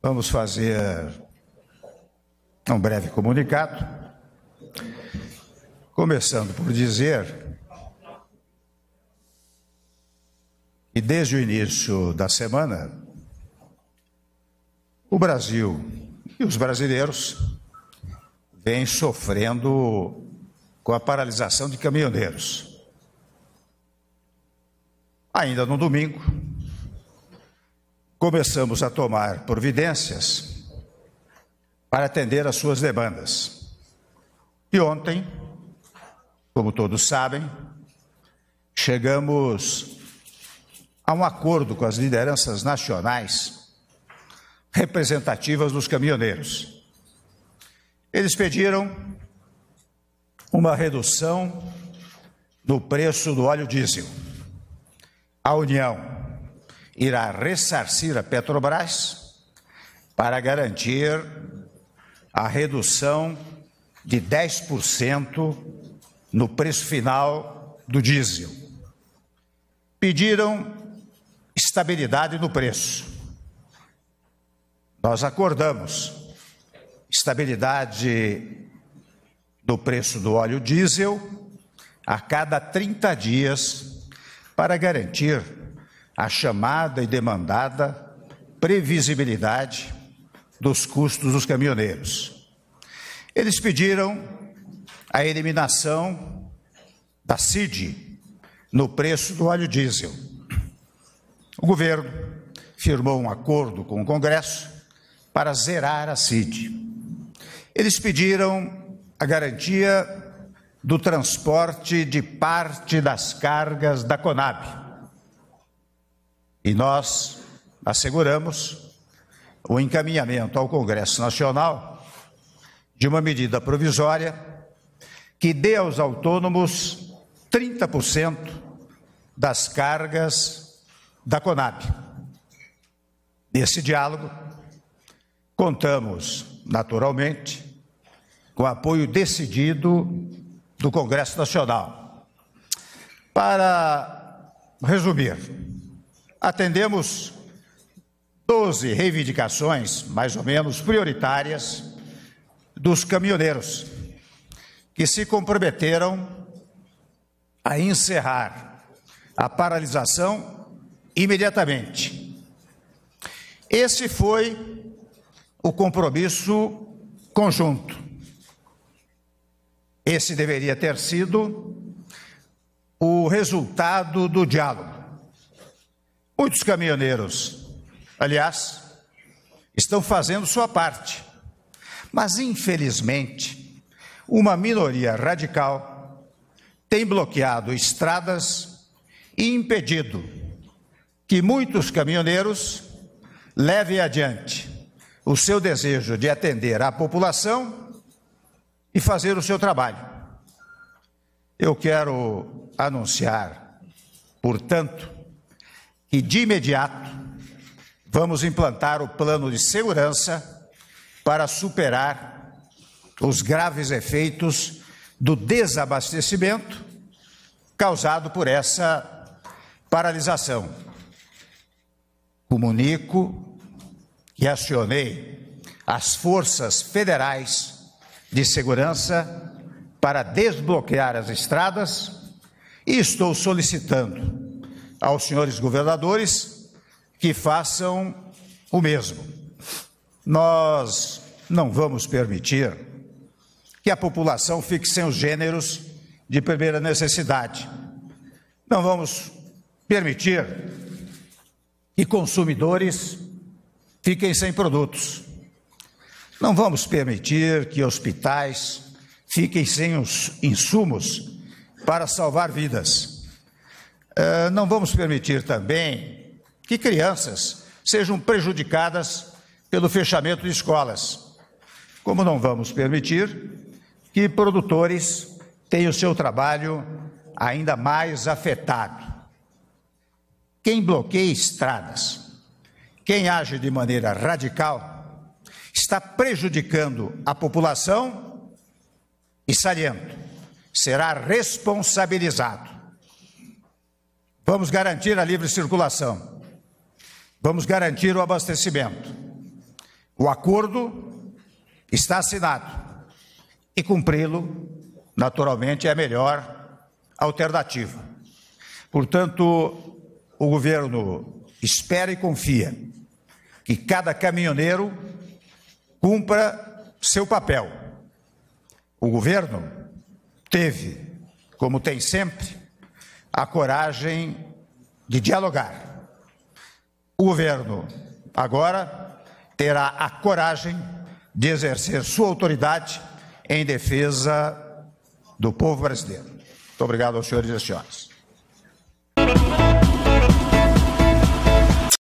Vamos fazer um breve comunicado, começando por dizer que desde o início da semana, o Brasil e os brasileiros vêm sofrendo com a paralisação de caminhoneiros. Ainda no domingo, começamos a tomar providências para atender às suas demandas. E ontem, como todos sabem, chegamos a um acordo com as lideranças nacionais representativas dos caminhoneiros. Eles pediram uma redução no preço do óleo diesel. A União irá ressarcir a Petrobras para garantir a redução de 10% no preço final do diesel. Pediram estabilidade no preço. Nós acordamos estabilidade no preço do óleo diesel a cada 30 dias para garantir a chamada e demandada previsibilidade dos custos dos caminhoneiros. Eles pediram a eliminação da CID no preço do óleo diesel. O governo firmou um acordo com o Congresso para zerar a CID. Eles pediram a garantia do transporte de parte das cargas da Conab. E nós asseguramos o encaminhamento ao Congresso Nacional de uma medida provisória que dê aos autônomos 30% das cargas da Conab. Nesse diálogo, contamos, naturalmente, com o apoio decidido do Congresso Nacional. Para resumir, atendemos 12 reivindicações, mais ou menos, prioritárias dos caminhoneiros, que se comprometeram a encerrar a paralisação imediatamente. Esse foi o compromisso conjunto. Esse deveria ter sido o resultado do diálogo. Muitos caminhoneiros, aliás, estão fazendo sua parte, mas, infelizmente, uma minoria radical tem bloqueado estradas e impedido que muitos caminhoneiros levem adiante o seu desejo de atender à população e fazer o seu trabalho. Eu quero anunciar, portanto, e de imediato vamos implantar o plano de segurança para superar os graves efeitos do desabastecimento causado por essa paralisação. Comunico e acionei as forças federais de segurança para desbloquear as estradas e estou solicitando aos senhores governadores que façam o mesmo. Nós não vamos permitir que a população fique sem os gêneros de primeira necessidade. Não vamos permitir que consumidores fiquem sem produtos. Não vamos permitir que hospitais fiquem sem os insumos para salvar vidas. Não vamos permitir também que crianças sejam prejudicadas pelo fechamento de escolas, como não vamos permitir que produtores tenham seu trabalho ainda mais afetado. Quem bloqueia estradas, quem age de maneira radical, está prejudicando a população e, saliento, será responsabilizado. Vamos garantir a livre circulação, vamos garantir o abastecimento, O acordo está assinado e cumpri-lo, naturalmente, é a melhor alternativa. Portanto, o governo espera e confia que cada caminhoneiro cumpra seu papel. O governo teve, como tem sempre, a coragem de dialogar. O governo agora terá a coragem de exercer sua autoridade em defesa do povo brasileiro. Muito obrigado aos senhores e senhoras.